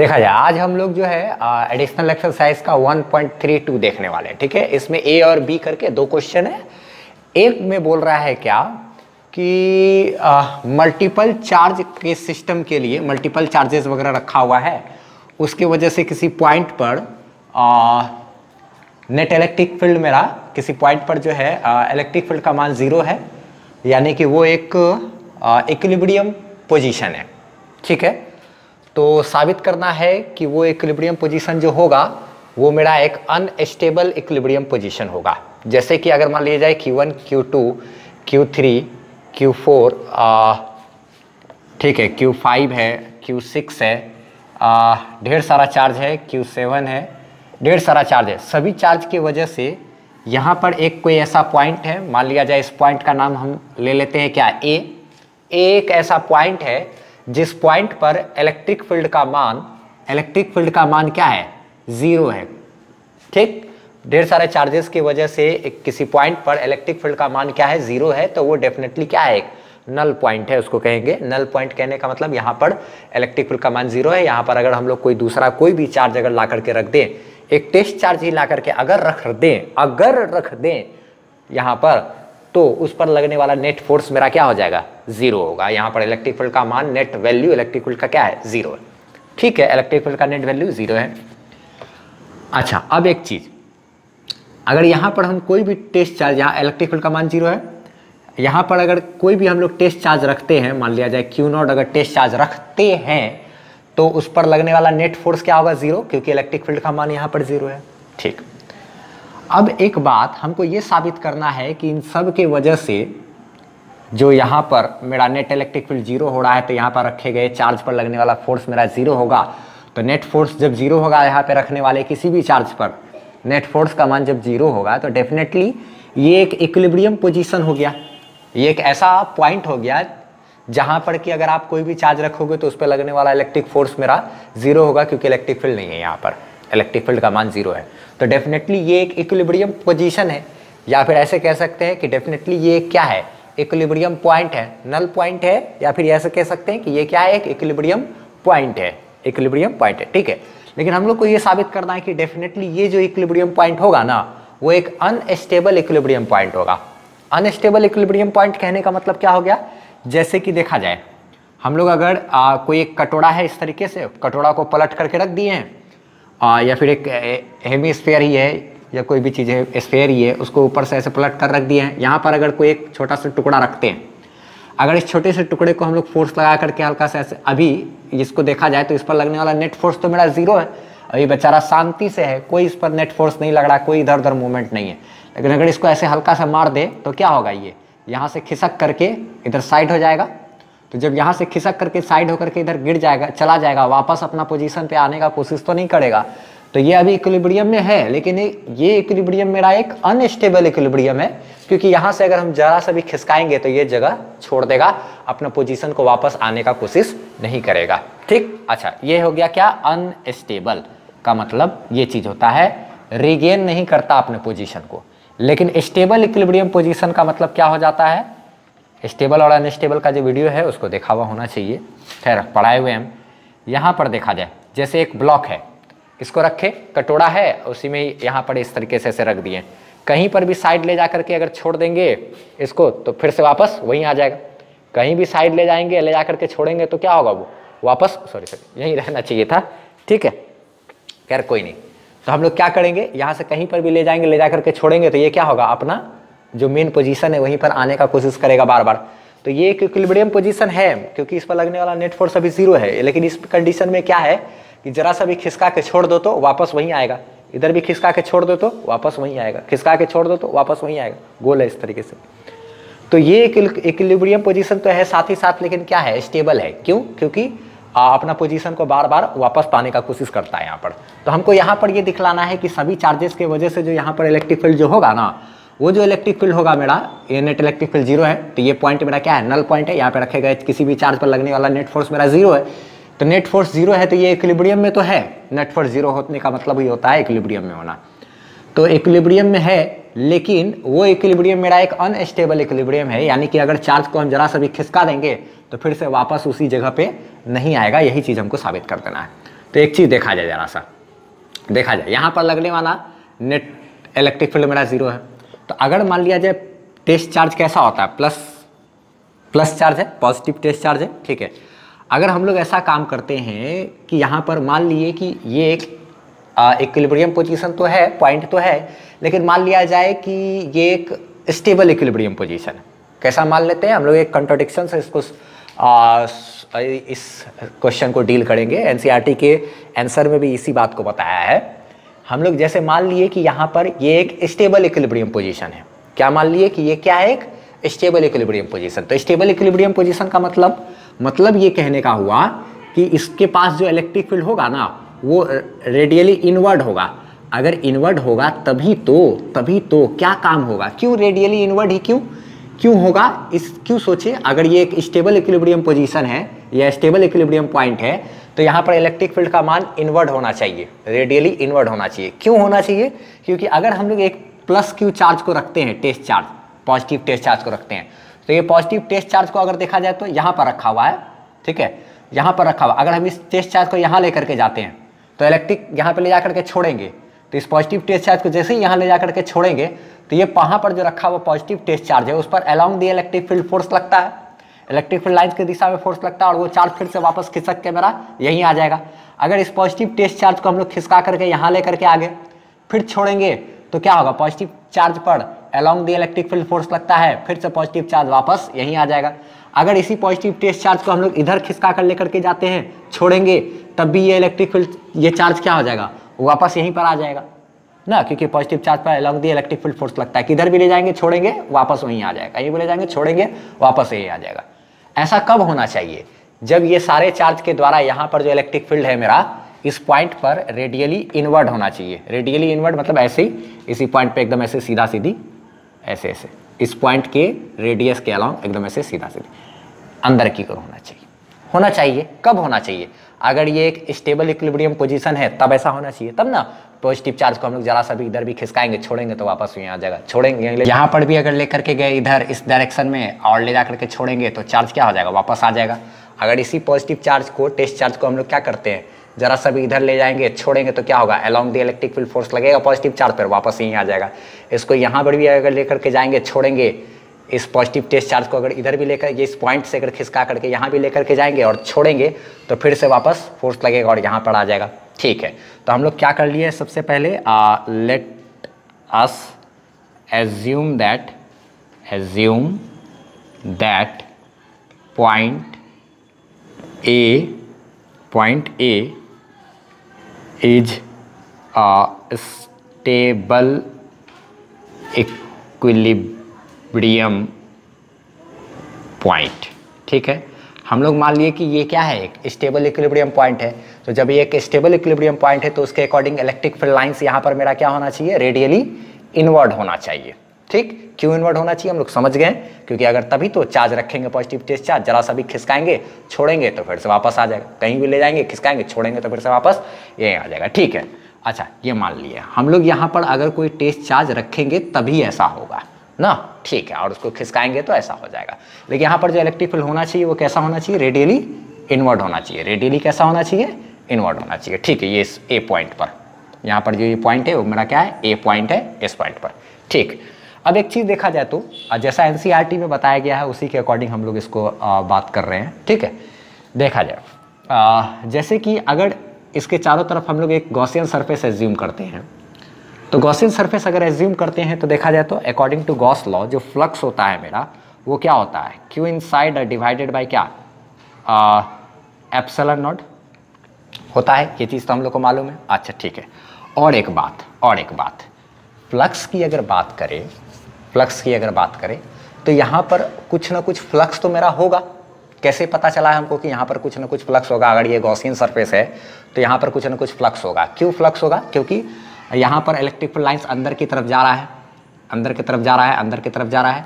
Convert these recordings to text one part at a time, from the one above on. देखा जाए आज हम लोग जो है एडिशनल एक्सरसाइज का 1.32 देखने वाले हैं, ठीक है। इसमें ए और बी करके दो क्वेश्चन है। एक में बोल रहा है क्या कि मल्टीपल चार्ज के सिस्टम के लिए मल्टीपल चार्जेस वगैरह रखा हुआ है, उसके वजह से किसी पॉइंट पर नेट इलेक्ट्रिक फील्ड मेरा किसी पॉइंट पर जो है इलेक्ट्रिक फील्ड का मान 0 है, यानी कि वो एक इक्विलिब्रियम पोजीशन है, ठीक है। तो साबित करना है कि वो इक्विलिब्रियम पोजीशन जो होगा वो मेरा एक अनस्टेबल इक्विलिब्रियम पोजीशन होगा। जैसे कि अगर मान लिया जाए Q1, Q2, Q3, Q4, ठीक है, Q5 है, Q6 है, ढेर सारा चार्ज है, Q7 है, ढेर सारा चार्ज है। सभी चार्ज की वजह से यहाँ पर एक कोई ऐसा पॉइंट है, मान लिया जाए इस पॉइंट का नाम हम ले लेते हैं क्या ए। एक ऐसा पॉइंट है जिस पॉइंट पर इलेक्ट्रिक फील्ड का मान क्या है 0 है, ठीक। ढेर सारे चार्जेस की वजह से किसी पॉइंट पर इलेक्ट्रिक फील्ड का मान क्या है 0 है, तो वो डेफिनेटली क्या है एक नल पॉइंट है, उसको कहेंगे नल पॉइंट। कहने का मतलब यहाँ पर इलेक्ट्रिक फील्ड का मान 0 है। यहाँ पर अगर हम लोग कोई दूसरा कोई भी चार्ज अगर ला करके रख दें, एक टेस्ट चार्ज ही ला करके अगर रख दें यहाँ पर, तो उस पर लगने वाला नेट फोर्स मेरा क्या हो जाएगा 0 होगा। यहाँ पर इलेक्ट्रिक फील्ड का मान नेट वैल्यू इलेक्ट्रिक फील्ड का क्या है 0 है, ठीक है। इलेक्ट्रिक फील्ड का नेट वैल्यू 0 है। अच्छा, अब एक चीज़, अगर यहाँ पर हम कोई भी टेस्ट चार्ज, यहाँ इलेक्ट्रिक फील्ड का मान 0 है, यहाँ पर अगर कोई भी हम लोग टेस्ट चार्ज रखते हैं, मान लिया जाए Q0 अगर टेस्ट चार्ज रखते हैं, तो उस पर लगने वाला नेट फोर्स क्या होगा 0, क्योंकि इलेक्ट्रिक फील्ड का मान यहाँ पर 0 है, ठीक। अब एक बात हमको ये साबित करना है कि इन सब के वजह से जो यहाँ पर मेरा नेट इलेक्ट्रिक फील्ड 0 हो रहा है, तो यहाँ पर रखे गए चार्ज पर लगने वाला फोर्स मेरा 0 होगा। तो नेट फोर्स जब 0 होगा, यहाँ पर रखने वाले किसी भी चार्ज पर नेट फोर्स का मान जब 0 होगा, तो डेफिनेटली ये एक इक्विलिब्रियम पोजीशन हो गया, ये एक ऐसा पॉइंट हो गया जहाँ पर कि अगर आप कोई भी चार्ज रखोगे तो उस पर लगने वाला इलेक्ट्रिक फोर्स मेरा 0 होगा, क्योंकि इलेक्ट्रिक फील्ड नहीं है, यहाँ पर इलेक्ट्रिक फील्ड का मान 0 है। तो डेफिनेटली ये एक इक्विलिब्रियम पोजीशन है, या फिर ऐसे कह सकते हैं कि डेफिनेटली ये क्या है इक्विलिब्रियम पॉइंट है, नल पॉइंट है, या फिर ऐसे कह सकते हैं कि ये क्या है एक इक्विलिब्रियम पॉइंट है, इक्विलिब्रियम पॉइंट है, ठीक है। लेकिन हम लोग को ये साबित करना है कि डेफिनेटली ये जो इक्विलिब्रियम पॉइंट होगा ना, वो एक अनस्टेबल इक्विलिब्रियम पॉइंट होगा। अनस्टेबल इक्विलिब्रियम पॉइंट कहने का मतलब क्या हो गया, जैसे कि देखा जाए हम लोग अगर कोई एक कटोरा है, इस तरीके से कटोरा को पलट करके रख दिए हैं, या फिर एक हेमिस्फीयर ही है या कोई भी चीज़ है, स्फीयर ही है, उसको ऊपर से ऐसे पलट कर रख दिए हैं। यहाँ पर अगर कोई एक छोटा सा टुकड़ा रखते हैं, अगर इस छोटे से टुकड़े को हम लोग फोर्स लगा करके हल्का से ऐसे, अभी इसको देखा जाए तो इस पर लगने वाला नेट फोर्स तो मेरा 0 है, अभी बेचारा शांति से है, कोई इस पर नेट फोर्स नहीं लग रहा, कोई इधर उधर मूवमेंट नहीं है। लेकिन अगर इसको ऐसे हल्का सा मार दे तो क्या होगा, ये यहाँ से खिसक करके इधर साइड हो जाएगा। तो जब यहाँ से खिसक करके साइड होकर के इधर गिर जाएगा, चला जाएगा, वापस अपना पोजीशन पे आने का कोशिश तो नहीं करेगा। तो ये अभी इक्विलिब्रियम में है, लेकिन ये इक्विलिब्रियम मेरा एक अनस्टेबल इक्विलिब्रियम है, क्योंकि यहाँ से अगर हम जरा सा भी खिसकाएंगे तो ये जगह छोड़ देगा, अपना पोजीशन को वापस आने का कोशिश नहीं करेगा, ठीक। अच्छा, ये हो गया क्या अनस्टेबल का मतलब, ये चीज़ होता है रिगेन नहीं करता अपने पोजीशन को। लेकिन स्टेबल इक्विलिब्रियम पोजीशन का मतलब क्या हो जाता है, स्टेबल और अनस्टेबल का जो वीडियो है उसको देखा हुआ होना चाहिए, खैर पढ़ाए हुए हम। यहाँ पर देखा जाए जैसे एक ब्लॉक है, इसको रखे, कटोरा है, उसी में यहाँ पर इस तरीके से ऐसे रख दिए, कहीं पर भी साइड ले जा करके अगर छोड़ देंगे इसको तो फिर से वापस वहीं आ जाएगा। कहीं भी साइड ले जाएंगे, ले जा करके छोड़ेंगे तो क्या होगा, वो वापस सॉरी यहीं रहना चाहिए था, ठीक है, खैर कोई नहीं। तो हम लोग क्या करेंगे, यहाँ से कहीं पर भी ले जाएंगे, ले जा करके छोड़ेंगे तो ये क्या होगा, अपना जो मेन पोजीशन है वहीं पर आने का कोशिश करेगा बार बार। तो ये एक इक्विलिब्रियम पोजीशन है, क्योंकि इस पर लगने वाला नेट फोर्स अभी 0 है। लेकिन इस कंडीशन में क्या है कि जरा सा भी खिसका के छोड़ दो तो वापस वहीं आएगा, इधर भी खिसका के छोड़ दो तो वापस वहीं आएगा, खिसका के छोड़ दो तो वापस वहीं आएगा, गोल है इस तरीके से। तो ये इक्विलिब्रियम पोजीशन तो है साथ ही साथ, लेकिन क्या है स्टेबल है, क्यों, क्योंकि अपना पोजीशन को बार बार वापस पाने का कोशिश करता है यहाँ पर। तो हमको यहाँ पर ये दिखलाना है कि सभी चार्जेस की वजह से जो यहाँ पर इलेक्ट्रिक फील्ड जो होगा ना, वो जो इलेक्ट्रिक फील्ड होगा मेरा, ये नेट इलेक्ट्रिक फील्ड 0 है, तो ये पॉइंट मेरा क्या है नल पॉइंट है, यहाँ पे रखे गए किसी भी चार्ज पर लगने वाला नेट फोर्स मेरा 0 है। तो नेट फोर्स 0 है तो ये इक्विलिब्रियम में तो है, नेट फोर्स 0 होने का मतलब ये होता है इक्विलिब्रियम में होना। तो इक्विलिब्रियम में है, लेकिन वो इक्विलिब्रियम मेरा एक अनस्टेबल इक्विलिब्रियम है, यानी कि अगर चार्ज को हम जरा सा भी खिसका देंगे तो फिर से वापस उसी जगह पर नहीं आएगा, यही चीज़ हमको साबित कर देना है। तो एक चीज़ देखा जाए जरा सा, देखा जाए यहाँ पर लगने वाला नेट इलेक्ट्रिक फील्ड मेरा जीरो है। तो अगर मान लिया जाए टेस्ट चार्ज कैसा होता है, प्लस चार्ज है, पॉजिटिव टेस्ट चार्ज है, ठीक है। अगर हम लोग ऐसा काम करते हैं कि यहाँ पर मान लिए कि ये एक इक्विलिब्रियम पोजीशन तो है, पॉइंट तो है, लेकिन मान लिया जाए कि ये एक स्टेबल इक्विलिब्रियम पोजीशन है। कैसा मान लेते हैं हम लोग, एक कंट्राडिक्शन से इसको इस क्वेश्चन को डील करेंगे। एनसीईआरटी के आंसर में भी इसी बात को बताया है। हम लोग जैसे मान लिए कि यहाँ पर ये एक स्टेबल इक्विलिब्रियम पोजीशन है, क्या मान लिए कि ये क्या है, एक स्टेबल इक्विलिब्रियम पोजीशन। तो स्टेबल इक्विलिब्रियम पोजीशन का मतलब ये कहने का हुआ कि इसके पास जो इलेक्ट्रिक फील्ड होगा ना वो रेडियली इनवर्ड होगा। अगर इनवर्ड होगा तभी तो क्या काम होगा, क्यों रेडियली इनवर्ड ही क्यों होगा, इस क्यों सोचिए। अगर ये एक स्टेबल इक्विलिब्रियम पोजीशन है या स्टेबल इक्विलिब्रियम पॉइंट है तो यहाँ पर इलेक्ट्रिक फील्ड का मान इनवर्ड होना चाहिए, रेडियली इनवर्ड होना चाहिए। क्यों होना चाहिए, क्योंकि अगर हम लोग एक प्लस क्यू चार्ज को रखते हैं, test charge, positive test charge को रखते हैं, तो ये पॉजिटिव टेस्ट चार्ज को अगर देखा जाए तो यहाँ पर रखा हुआ है, ठीक है, यहाँ पर रखा हुआ। अगर हम इस टेस्ट चार्ज को यहाँ ले करके जाते हैं तो इलेक्ट्रिक यहाँ पर ले जा करके छोड़ेंगे, तो इस पॉजिटिव टेस्ट चार्ज को जैसे ही यहाँ ले जा करके छोड़ेंगे तो ये वहाँ पर जो रखा हुआ पॉजिटिव टेस्ट चार्ज है उस पर along the electric field force लगता है, इलेक्ट्रिक फील्ड लाइन्स की दिशा में फोर्स लगता है और वो चार्ज फिर से वापस खिसक के मेरा यहीं आ जाएगा। अगर इस पॉजिटिव टेस्ट चार्ज को हम लोग खिसका करके यहाँ ले करके आगे फिर छोड़ेंगे तो क्या होगा, पॉजिटिव चार्ज पर along the electric field force लगता है, फिर से पॉजिटिव चार्ज वापस यहीं आ जाएगा। अगर इसी पॉजिटिव टेस्ट चार्ज को हम लोग इधर खिसका कर ले करके जाते हैं, छोड़ेंगे, तब भी ये इलेक्ट्रिक फील्ड, ये चार्ज क्या हो जाएगा, वापस यहीं पर आ जाएगा ना, क्योंकि पॉजिटिव चार्ज पर along the electric field force लगता है। किधर भी ले जाएंगे छोड़ेंगे वापस वहीं आ जाएगा, कहीं भी ले जाएंगे छोड़ेंगे वापस यहीं आ जाएगा। ऐसा कब होना चाहिए, जब ये सारे चार्ज के द्वारा यहाँ पर जो इलेक्ट्रिक फील्ड है मेरा इस पॉइंट पर रेडियली इनवर्ड होना चाहिए। रेडियली इनवर्ड मतलब ऐसे ही इसी पॉइंट पर एकदम ऐसे सीधा सीधी, ऐसे ऐसे इस पॉइंट के रेडियस के अलॉन्ग एकदम ऐसे सीधा सीधी अंदर की ओर होना चाहिए। होना चाहिए कब होना चाहिए, अगर ये एक स्टेबल इक्विलिब्रियम पोजीशन है तब ऐसा होना चाहिए, तब ना पॉजिटिव चार्ज को हम लोग जरा सा भी इधर भी खिसकाएंगे छोड़ेंगे तो वापस यहाँ आ जाएगा, छोड़ेंगे यहाँ पर भी अगर ले करके गए इधर इस डायरेक्शन में और ले जा करके छोड़ेंगे तो चार्ज क्या हो जाएगा, वापस आ जाएगा। अगर इसी पॉजिटिव चार्ज को, टेस्ट चार्ज को हम लोग क्या करते हैं, जरा सा भी इधर ले जाएंगे छोड़ेंगे तो क्या होगा, along the electric field force लगेगा पॉजिटिव चार्ज पर, वापस यहीं आ जाएगा। इसको यहाँ पर भी अगर ले करके जाएंगे छोड़ेंगे, इस पॉजिटिव टेस्ट चार्ज को अगर इधर भी लेकर, ये इस पॉइंट से अगर खिसका करके यहाँ भी लेकर के जाएंगे और छोड़ेंगे तो फिर से वापस फोर्स लगेगा और यहाँ पर आ जाएगा, ठीक है। तो हम लोग क्या कर लिए, सबसे पहले let us assume that point A is stable equilibrium point, ठीक है। हम लोग मान लिए कि ये क्या है, एक स्टेबल इक्विलिब्रियम पॉइंट है। तो जब ये एक स्टेबल इक्विलिब्रियम पॉइंट है तो उसके अकॉर्डिंग इलेक्ट्रिक फील्ड लाइंस यहाँ पर मेरा क्या होना चाहिए, रेडियली इनवर्ड होना चाहिए, ठीक। क्यों इनवर्ड होना चाहिए हम लोग समझ गए, क्योंकि अगर तभी तो चार्ज रखेंगे पॉजिटिव टेस्ट चार्ज, जरा सा भी खिसकाएंगे छोड़ेंगे तो फिर से वापस आ जाएगा, कहीं भी ले जाएंगे खिसकाएंगे छोड़ेंगे तो फिर से वापस यहीं आ जाएगा, ठीक है। अच्छा ये मान लिए हम लोग यहाँ पर अगर कोई टेस्ट चार्ज रखेंगे तभी ऐसा होगा ना, ठीक है, और उसको खिसकाएंगे तो ऐसा हो जाएगा। लेकिन यहाँ पर जो इलेक्ट्रिक फील्ड होना चाहिए वो कैसा होना चाहिए, रेडियली इनवर्ड होना चाहिए। रेडियली कैसा होना चाहिए, इनवर्ड होना चाहिए, ठीक है। ये इस ए पॉइंट पर, यहाँ पर जो ये पॉइंट है वो मेरा क्या है, ए पॉइंट है, इस पॉइंट पर, ठीक। अब एक चीज़ देखा जाए तो जैसा एनसीईआरटी में बताया गया है उसी के अकॉर्डिंग हम लोग इसको बात कर रहे हैं, ठीक है। देखा जाए जैसे कि अगर इसके चारों तरफ हम लोग एक गॉसियन सरफेस एज्यूम करते हैं, तो गॉसियन सरफेस अगर एज्यूम करते हैं तो देखा जाए तो अकॉर्डिंग टू गॉस लॉ जो फ्लक्स होता है मेरा वो क्या होता है, क्यू इनसाइड डिवाइडेड बाय क्या, एप्सिलॉन नॉट होता है। ये चीज़ तो हम लोग को मालूम है, अच्छा ठीक है। और एक बात फ्लक्स की अगर बात करें तो यहाँ पर कुछ ना कुछ फ्लक्स तो मेरा होगा। कैसे पता चला है हमको कि यहाँ पर कुछ ना कुछ फ्लक्स होगा, अगर ये गॉसियन सरफेस है तो यहाँ पर कुछ ना कुछ फ्लक्स होगा। क्यों फ्लक्स होगा, क्योंकि यहाँ पर इलेक्ट्रिक फील्ड लाइंस अंदर की तरफ जा रहा है।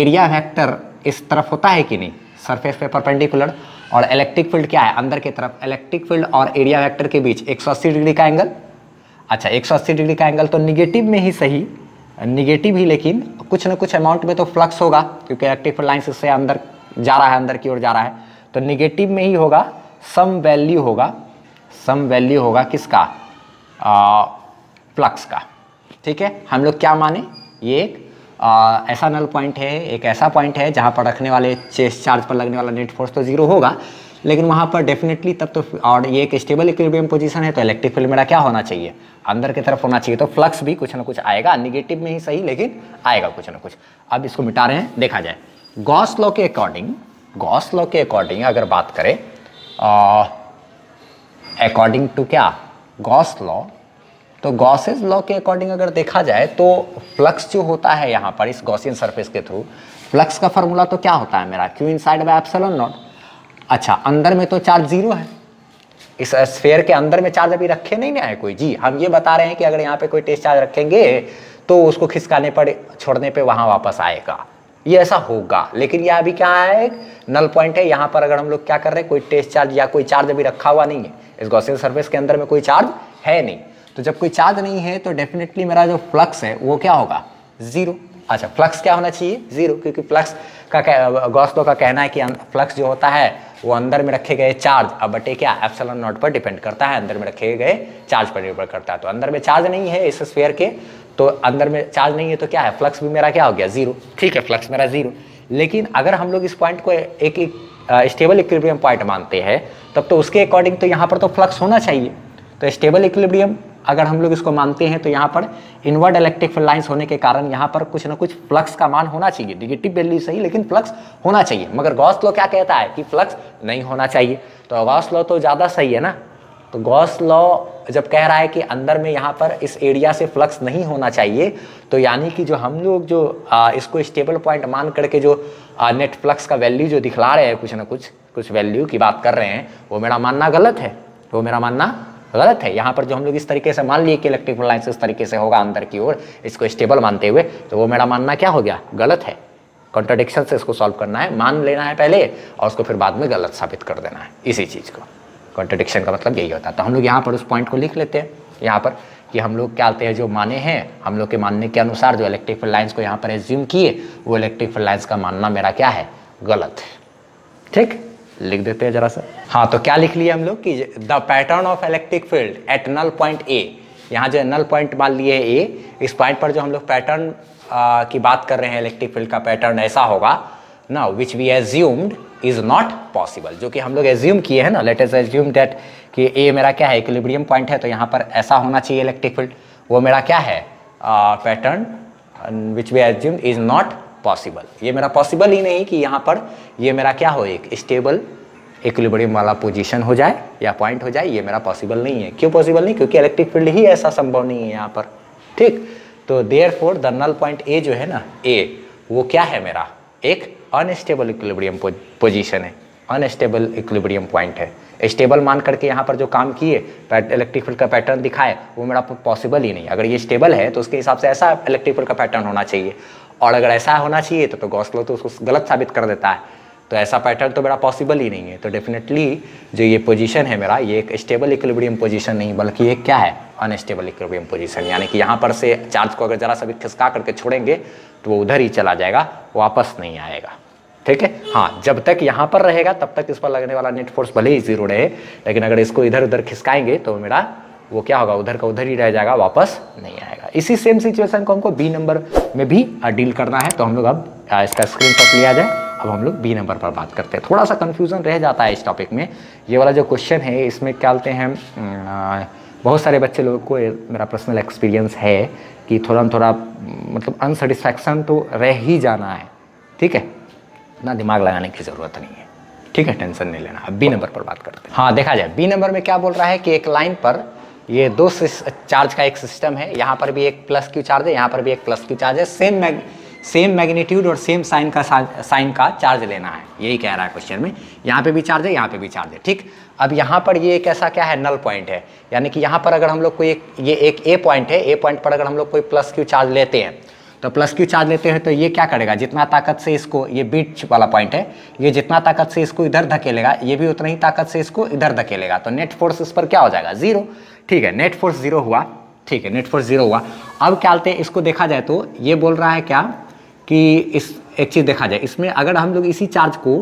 एरिया वेक्टर इस तरफ होता है कि नहीं, सरफेस पे परपेंडिकुलर, और इलेक्ट्रिक फील्ड क्या है, अंदर की तरफ। इलेक्ट्रिक फील्ड और एरिया वेक्टर के बीच 180 डिग्री का एंगल, अच्छा 180 डिग्री का एंगल तो निगेटिव में ही सही, निगेटिव ही, लेकिन कुछ ना कुछ अमाउंट में तो फ्लक्स होगा, क्योंकि इलेक्ट्रिक फील्ड लाइंस इससे अंदर जा रहा है, अंदर की ओर जा रहा है, तो निगेटिव में ही होगा, सम वैल्यू होगा सम वैल्यू होगा किसका, फ्लक्स का। ठीक है, हम लोग क्या माने, ये एक ऐसा नल पॉइंट है, एक ऐसा पॉइंट है जहाँ पर रखने वाले चार्ज पर लगने वाला नेट फोर्स तो जीरो होगा, लेकिन वहाँ पर डेफिनेटली तब तो, और ये एक स्टेबल इक्विलिब्रियम पोजीशन है, तो इलेक्ट्रिक फील्ड मेरा क्या होना चाहिए, अंदर की तरफ होना चाहिए, तो फ्लक्स भी कुछ ना कुछ आएगा, निगेटिव में ही सही लेकिन आएगा कुछ ना कुछ। अब इसको मिटा रहे हैं, देखा जाए गॉस लॉ के अकॉर्डिंग, गॉस लॉ के अकॉर्डिंग अगर बात करें, अकॉर्डिंग टू क्या, गॉस लॉ, तो गॉसेज लॉ के अकॉर्डिंग अगर देखा जाए तो फ्लक्स जो होता है यहाँ पर इस गॉसियन सरफेस के थ्रू, फ्लक्स का फॉर्मूला तो क्या होता है मेरा, Q inside by epsilon naught. अच्छा, अंदर में तो चार्ज जीरो है, इस स्फीयर के अंदर में चार्ज अभी रखे नहीं ना है कोई। जी, हम ये बता रहे हैं कि अगर यहाँ पे कोई टेस्ट चार्ज रखेंगे तो उसको खिसकाने पर, छोड़ने पे वहाँ वापस आएगा, ये ऐसा होगा। लेकिन यह अभी क्या है, नल पॉइंट है, यहाँ पर अगर हम लोग क्या कर रहे हैं, कोई टेस्ट चार्ज या कोई चार्ज अभी रखा हुआ नहीं है, इस गॉसियन सरफेस के अंदर में कोई चार्ज है नहीं, तो जब कोई चार्ज नहीं है तो डेफिनेटली मेरा जो फ्लक्स है वो क्या होगा, जीरो। अच्छा, फ्लक्स क्या होना चाहिए, जीरो, क्योंकि फ्लक्स का गॉस लॉ का कहना है कि फ्लक्स जो होता है वो अंदर में रखे गए चार्ज अब बटे क्या, एप्सिलॉन नॉट पर डिपेंड करता है, अंदर में रखे गए चार्ज पर निर्भर करता है। तो अंदर में चार्ज नहीं है इस स्फीयर के, तो अंदर में चार्ज नहीं है तो क्या है, फ्लक्स भी मेरा क्या हो गया, जीरो। ठीक है, फ्लक्स मेरा जीरो। लेकिन अगर हम लोग इस पॉइंट को एक स्टेबल इक्विलिब्रियम पॉइंट मानते हैं, तब तो उसके अकॉर्डिंग तो यहाँ पर तो फ्लक्स होना चाहिए। तो स्टेबल इक्विलिब्रियम अगर हम लोग इसको मानते हैं तो यहाँ पर इनवर्ड इलेक्ट्रिक फील्ड लाइंस होने के कारण यहाँ पर कुछ ना कुछ फ्लक्स का मान होना चाहिए, नेगेटिव वैल्यू सही लेकिन फ्लक्स होना चाहिए। मगर गॉस लॉ क्या कहता है कि फ्लक्स नहीं होना चाहिए, तो गॉस लॉ तो ज़्यादा सही है ना। तो गॉस लॉ जब कह रहा है कि अंदर में यहाँ पर इस एरिया से फ्लक्स नहीं होना चाहिए, तो यानी कि जो हम लोग जो इसको स्टेबल पॉइंट मान करके जो नेट फ्लक्स का वैल्यू जो दिखला रहे हैं, कुछ ना कुछ कुछ वैल्यू की बात कर रहे हैं, वो मेरा मानना गलत है, वो मेरा मानना गलत है। यहाँ पर जो हम लोग इस तरीके से मान लिए कि इलेक्ट्रिक फील्ड लाइंस इस तरीके से होगा अंदर की ओर, इसको स्टेबल मानते हुए, तो वो मेरा मानना क्या हो गया, गलत है। कॉन्ट्राडिक्शन से इसको सॉल्व करना है, मान लेना है पहले और उसको फिर बाद में गलत साबित कर देना है। इसी चीज़ को कॉन्ट्राडिक्शन का मतलब यही होता है। तो हम लोग यहाँ पर उस पॉइंट को लिख लेते हैं यहाँ पर कि हम लोग क्या आते हैं, जो माने हैं, हम लोग के मानने के अनुसार जो इलेक्ट्रिक फील्ड लाइंस को यहाँ पर एज्यूम किए, वो इलेक्ट्रिक फील्ड लाइंस का मानना मेरा क्या है, गलत है। ठीक, लिख देते हैं जरा सा। हाँ, तो क्या लिख लिया हम लोग कि the pattern of electric field at null point A, यहाँ जो नल पॉइंट मान लिए ए, इस पॉइंट पर जो हम लोग पैटर्न की बात कर रहे हैं, इलेक्ट्रिक फील्ड का पैटर्न ऐसा होगा ना, which we assumed is not possible, जो कि हम लोग एज्यूम किए हैं ना, लेट अस एज्यूम दैट कि ए मेरा क्या है, इक्विलिब्रियम पॉइंट है, तो यहाँ पर ऐसा होना चाहिए इलेक्ट्रिक फील्ड, वो मेरा क्या है, pattern which we assumed is not possible. ये मेरा पॉसिबल ही नहीं कि यहाँ पर ये मेरा क्या हो, एक स्टेबल इक्विलिब्रियम वाला पोजीशन हो जाए या पॉइंट हो जाए, ये मेरा पॉसिबल नहीं है। क्यों पॉसिबल नहीं, क्योंकि इलेक्ट्रिक फील्ड ही ऐसा संभव नहीं है यहाँ पर। ठीक, तो therefore the null point A जो है ना, ए वो क्या है मेरा, एक अनस्टेबल इक्विलिब्रियम पोजीशन है, अनस्टेबल इक्विलिब्रियम पॉइंट है। स्टेबल मान करके यहाँ पर जो काम किए, इलेक्ट्रिक फील्ड का पैटर्न दिखाए, वो मेरा पॉसिबल ही नहीं। अगर ये स्टेबल है तो उसके हिसाब से ऐसा इलेक्ट्रिक फील्ड का पैटर्न होना चाहिए, और अगर ऐसा होना चाहिए तो गॉस लॉ तो उसको गलत साबित कर देता है, तो ऐसा पैटर्न तो मेरा पॉसिबल ही नहीं है। तो डेफिनेटली जो ये पोजीशन है मेरा, ये एक स्टेबल इक्विलिब्रियम पोजीशन नहीं बल्कि ये क्या है, अनस्टेबल इक्विलिब्रियम पोजीशन। यानी कि यहाँ पर से चार्ज को अगर जरा सा भी खिसका करके छोड़ेंगे तो वो उधर ही चला जाएगा, वापस नहीं आएगा। ठीक है, हाँ, जब तक यहाँ पर रहेगा तब तक इस पर लगने वाला नेट फोर्स भले ही जीरो रहे, लेकिन अगर इसको इधर उधर खिसकाएंगे तो मेरा वो क्या होगा, उधर का उधर ही रह जाएगा, वापस नहीं आएगा। इसी सेम सिचुएशन को हमको बी नंबर में भी डील करना है, तो हम लोग अब इसका स्क्रीनशॉट लिया जाए। अब हम लोग बी नंबर पर बात करते हैं। थोड़ा सा कन्फ्यूज़न रह जाता है इस टॉपिक में, ये वाला जो क्वेश्चन है इसमें क्या बोलते हैं, बहुत सारे बच्चे लोगों को, मेरा पर्सनल एक्सपीरियंस है कि थोड़ा मतलब अनसेटिस्फैक्शन तो रह ही जाना है। ठीक है, इतना दिमाग लगाने की ज़रूरत नहीं है, ठीक है, टेंशन नहीं लेना। अब बी नंबर पर बात करते हैं। हाँ, देखा जाए बी नंबर में क्या बोल रहा है कि एक लाइन पर ये दो चार्ज का एक सिस्टम है, यहाँ पर भी एक प्लस क्यू चार्ज है, यहाँ पर भी एक प्लस क्यू चार्ज है, सेम मैग्नीट्यूड और सेम साइन का चार्ज लेना है, यही कह रहा है क्वेश्चन में। यहाँ पे भी चार्ज है, यहाँ पे भी चार्ज है। ठीक, अब यहाँ पर ये एक ऐसा क्या है, नल पॉइंट है, यानी कि यहाँ पर अगर हम लोग कोई एक, ये एक ए पॉइंट है, ए पॉइंट पर अगर हम लोग कोई प्लस क्यू चार्ज लेते हैं, तो प्लस क्यू चार्ज लेते हैं तो ये क्या करेगा, जितना ताकत से इसको, ये बीच वाला पॉइंट है, ये जितना ताकत से इसको इधर धकेलेगा, ये भी उतनी ही ताकत से इसको इधर धकेलेगा, तो नेट फोर्स इस पर क्या हो जाएगा, जीरो। ठीक है, नेट फोर्स जीरो हुआ। ठीक है, नेट फोर्स जीरो हुआ। अब क्या आते हैं, इसको देखा जाए तो ये बोल रहा है क्या कि इस एक चीज़ देखा जाए, इसमें अगर हम लोग इसी चार्ज को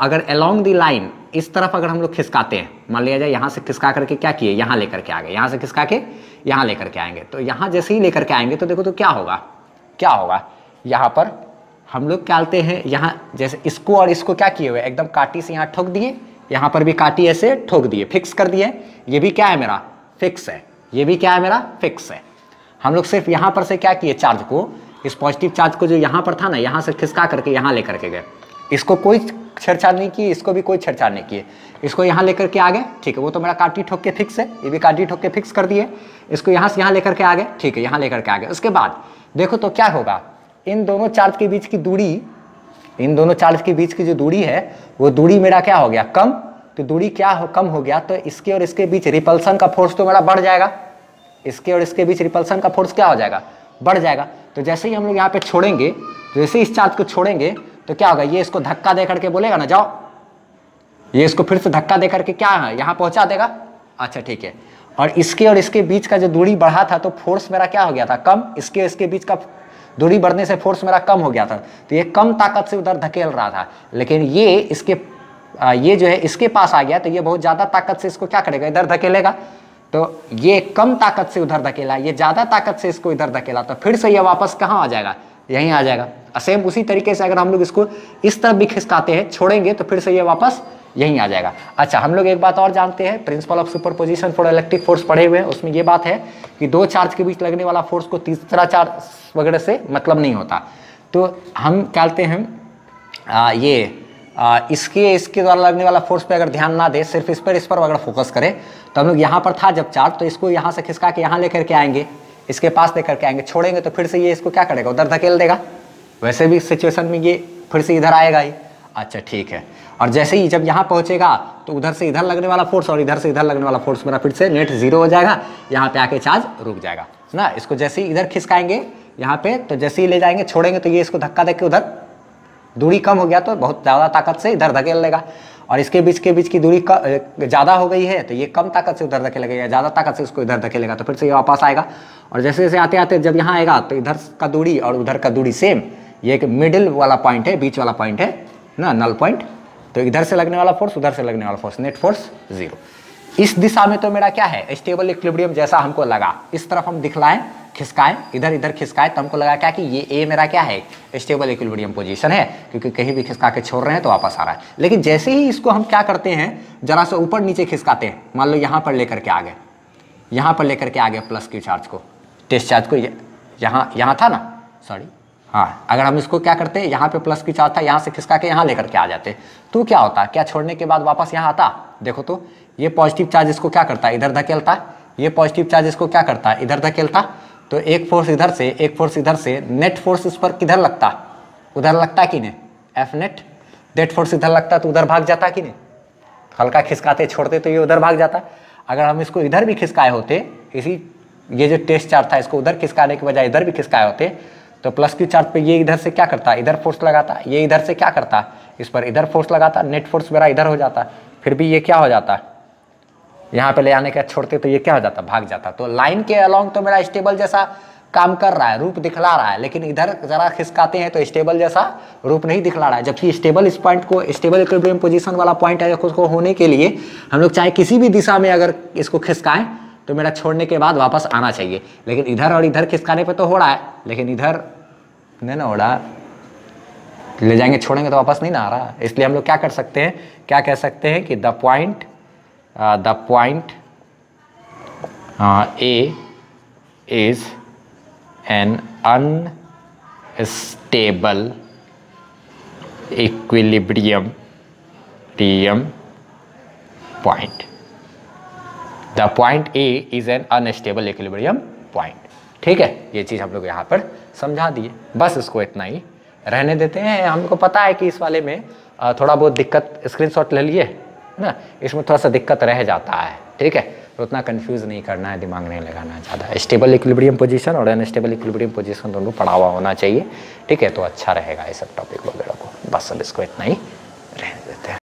अगर अलोंग द लाइन इस तरफ अगर हम लोग खिसकाते हैं, मान लिया जाए यहाँ से खिसका करके क्या किए, यहाँ लेकर के आ गए, यहाँ से खिसका के यहाँ लेकर के आएंगे, तो यहाँ जैसे ही लेकर के आएंगे तो देखो तो क्या होगा, क्या होगा, यहाँ पर हम लोग कहते हैं यहाँ जैसे इसको और इसको क्या किए हुए एकदम काटी से यहाँ ठोक दिए, यहाँ पर भी काटी ऐसे ठोक दिए, फिक्स कर दिए, ये भी क्या है मेरा फिक्स है, ये भी क्या है मेरा फिक्स है। हम लोग सिर्फ यहाँ पर से क्या किए चार्ज को, इस पॉजिटिव चार्ज को जो यहाँ पर था ना, यहाँ से खिसका करके यहाँ लेकर के गए, इसको कोई छेड़छाड़ नहीं की, इसको भी कोई छेड़छाड़ नहीं किए, इसको यहाँ लेकर के आ गए, ठीक है वो तो मेरा काटी ठोक के फिक्स है, ये भी काटी ठोक के फिक्स कर दिए, इसको यहाँ से यहाँ लेकर के आ गए, ठीक है यहाँ लेकर के आ गए। उसके बाद देखो तो क्या होगा, इन दोनों चार्ज के बीच की दूरी, इन दोनों चार्ज के बीच की जो दूरी है वो दूरी मेरा क्या हो गया कम, तो दूरी क्या हो कम हो गया, तो इसके और इसके बीच रिपल्सन का फोर्स तो मेरा बढ़ जाएगा, इसके और इसके बीच रिपल्सन का फोर्स क्या हो जाएगा, बढ़ जाएगा। तो जैसे ही हम लोग यहाँ पे छोड़ेंगे, जैसे इस चार्ज को छोड़ेंगे तो क्या होगा, ये इसको धक्का दे करके बोलेगा ना जाओ, ये इसको फिर से धक्का दे करके क्या है यहाँ पहुँचा देगा, अच्छा ठीक है। और इसके बीच का जो दूरी बढ़ा था तो फोर्स मेरा क्या हो गया था कम, इसके इसके बीच का दूरी बढ़ने से फोर्स मेरा कम हो गया था, तो ये कम ताकत से उधर धकेल रहा था, लेकिन ये इसके ये जो है इसके पास आ गया तो ये बहुत ज़्यादा ताकत से इसको क्या करेगा इधर धकेलेगा, तो ये कम ताकत से उधर धकेला, ये ज़्यादा ताकत से इसको इधर धकेला, तो फिर से ये वापस कहाँ आ जाएगा, यहीं आ जाएगा। सेम उसी तरीके से अगर हम लोग इसको इस तरफ भी खिसकाते हैं, छोड़ेंगे तो फिर से ये वापस यहीं आ जाएगा। अच्छा हम लोग एक बात और जानते हैं, principle of superposition for electric force पढ़े हुए हैं, उसमें ये बात है कि दो चार्ज के बीच लगने वाला फोर्स को तीसरा चार्ज वगैरह से मतलब नहीं होता। तो हम कहते हैं इसके द्वारा लगने वाला फोर्स पे अगर ध्यान ना दे, सिर्फ इस पर अगर फोकस करें, तो हम लोग यहाँ पर था जब चार्ज, तो इसको यहाँ से खिसका के यहाँ लेकर के आएंगे, इसके पास लेकर के आएंगे, छोड़ेंगे तो फिर से ये इसको क्या करेगा उधर धकेल देगा, वैसे भी सिचुएशन में ये फिर से इधर आएगा ही, अच्छा ठीक है। और जैसे ही जब यहाँ पहुँचेगा तो उधर से इधर लगने वाला फोर्स और इधर से इधर लगने वाला फोर्स मेरा फिर से नेट जीरो हो जाएगा, यहाँ पे आके चार्ज रुक जाएगा ना। इसको जैसे ही इधर खिसकाएंगे यहाँ पे, तो जैसे ही ले जाएंगे छोड़ेंगे तो ये इसको धक्का देके उधर दूरी कम हो गया तो बहुत ज़्यादा ताकत से इधर धकेल लेगा, और इसके बीच की दूरी ज़्यादा हो गई है तो ये कम ताकत से उधर धकेलेगा या ज़्यादा ताकत से उसको इधर धकेलेगा, तो फिर से ये वापस आएगा। और जैसे जैसे आते आते जब यहाँ आएगा तो इधर का दूरी और उधर का दूरी सेम, ये एक मिडिल वाला पॉइंट है, बीच वाला पॉइंट है ना, नल पॉइंट, तो इधर से लगने वाला फोर्स उधर से लगने वाला फोर्स नेट फोर्स जीरो। इस दिशा में तो मेरा क्या है स्टेबल इक्विलिब्रियम जैसा हमको लगा, इस तरफ हम दिखलाएं खिसकाएं इधर इधर खिसकाएं तो हमको लगा क्या कि ये ए मेरा क्या है स्टेबल इक्विलिब्रियम पोजीशन है, क्योंकि कहीं भी खिसका के छोड़ रहे हैं तो वापस आ रहा है। लेकिन जैसे ही इसको हम क्या करते हैं जरा सा ऊपर नीचे खिसकाते हैं, मान लो यहाँ पर लेकर के आ गए, यहाँ पर लेकर के आ गए प्लस क्यू चार्ज को, टेस्ट चार्ज को, यहाँ था ना, सॉरी हाँ, अगर हम इसको क्या करते हैं यहाँ पे प्लस की चार्ज था, यहाँ से खिसका के यहाँ लेकर के आ जाते तो क्या होता, क्या छोड़ने के बाद वापस यहाँ आता, देखो तो ये पॉजिटिव चार्ज इसको क्या करता है इधर धकेलता, ये पॉजिटिव चार्ज इसको क्या करता है इधर धकेलता, तो एक फोर्स इधर से एक फोर्स इधर से, नेट फोर्स इस पर किधर लगता, उधर लगता कि नहीं, एफ नेट, नेट फोर्स इधर लगता तो उधर भाग जाता कि नहीं, हल्का खिसकाते छोड़ते तो ये उधर भाग जाता। अगर हम इसको इधर भी खिसकाए होते, इसी ये जो टेस्ट चार्ज था इसको उधर खिसकाने के बजाय इधर भी खिसकाए होते तो प्लस क्यू चार्ज पे ये इधर से क्या करता इधर फोर्स लगाता, ये इधर से क्या करता इस पर इधर फोर्स लगाता, नेट फोर्स मेरा इधर हो जाता, फिर भी ये क्या हो जाता यहाँ पे ले आने के छोड़ते तो ये क्या हो जाता भाग जाता। तो लाइन के अलॉन्ग तो मेरा स्टेबल जैसा काम कर रहा है, रूप दिखला रहा है, लेकिन इधर जरा खिसकाते हैं तो स्टेबल जैसा रूप नहीं दिखला रहा है, जबकि स्टेबल इस पॉइंट को स्टेबल इक्विलिब्रियम पोजीशन वाला पॉइंट है, उसको होने के लिए हम लोग चाहे किसी भी दिशा में अगर इसको खिसकाएं तो मेरा छोड़ने के बाद वापस आना चाहिए। लेकिन इधर और इधर खिसकाने पे तो हो रहा है, लेकिन इधर नहीं ना हो रहा, ले जाएंगे छोड़ेंगे तो वापस नहीं ना आ रहा, इसलिए हम लोग क्या कर सकते हैं, क्या कह सकते हैं कि the point A is an unstable equilibrium point, the point A is an unstable equilibrium point, ठीक है। ये चीज़ हम लोग यहाँ पर समझा दिए, बस इसको इतना ही रहने देते हैं। हमको पता है कि इस वाले में थोड़ा बहुत दिक्कत, स्क्रीनशॉट ले लिए ना, इसमें थोड़ा सा दिक्कत रह जाता है, ठीक है, तो उतना कंफ्यूज नहीं करना है, दिमाग नहीं लगाना ज़्यादा। स्टेबल इक्विलिब्रियम पोजीशन और अनस्टेबल इक्विलिब्रियम पोजीशन दोनों पढ़ा हुआ होना चाहिए, ठीक है, तो अच्छा रहेगा इस सब टॉपिक वगैरह को। बस अब इसको इतना ही रहने देते हैं।